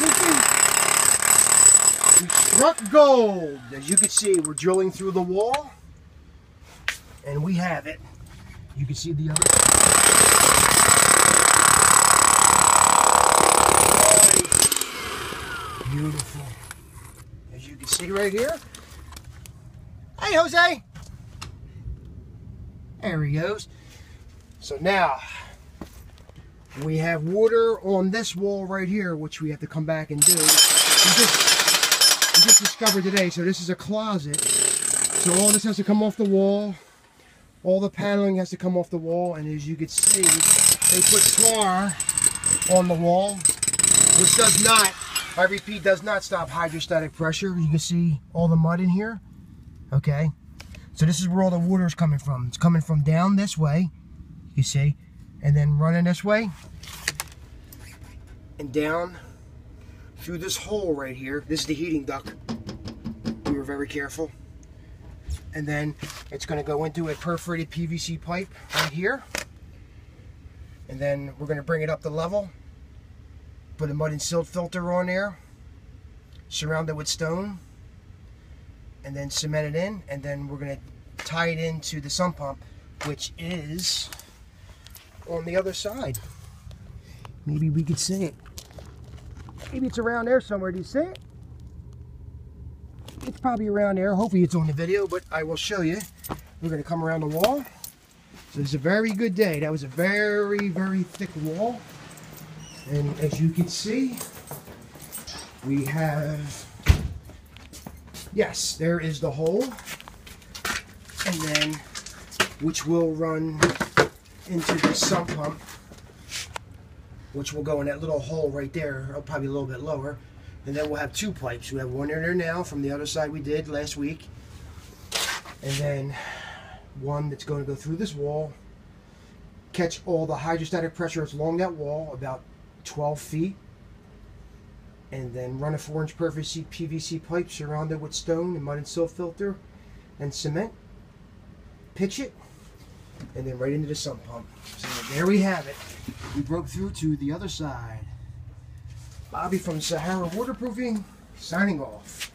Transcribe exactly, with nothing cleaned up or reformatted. Waterproofing. We struck gold. As you can see, we're drilling through the wall, and we have it. You can see the other. Beautiful. As you can see right here. Hey, Jose. There he goes. So now we have water on this wall right here, which we have to come back and do. We just, we just discovered today, so this is a closet. So all this has to come off the wall. All the paneling has to come off the wall. And as you can see, they put tar on the wall, which does not, I repeat, does not stop hydrostatic pressure. You can see all the mud in here. Okay. So this is where all the water is coming from. It's coming from down this way, you see, and then running this way and down through this hole right here. This is the heating duct. We were very careful. And then it's going to go into a perforated P V C pipe right here. And then we're going to bring it up to level, put a mud and silt filter on there, surround it with stone, and then cement it in, and then we're going to tie it into the sump pump, which is on the other side. Maybe we could see it. Maybe it's around there somewhere. Do you see it? It's probably around there. Hopefully it's on the video, but I will show you. We're going to come around the wall. So it's a very good day. That was a very, very thick wall. And as you can see, we have... Yes, there is the hole, and then which will run into the sump pump, which will go in that little hole right there, or probably a little bit lower. And then we'll have two pipes. We have one in there now from the other side we did last week, and then one that's going to go through this wall, catch all the hydrostatic pressure that's along that wall, about twelve feet. And then run a four inch P V C, P V C pipe, surround it with stone and mud and silt filter and cement, pitch it, and then right into the sump pump. So there we have it. We broke through to the other side. Bobby from Sahara Waterproofing, signing off.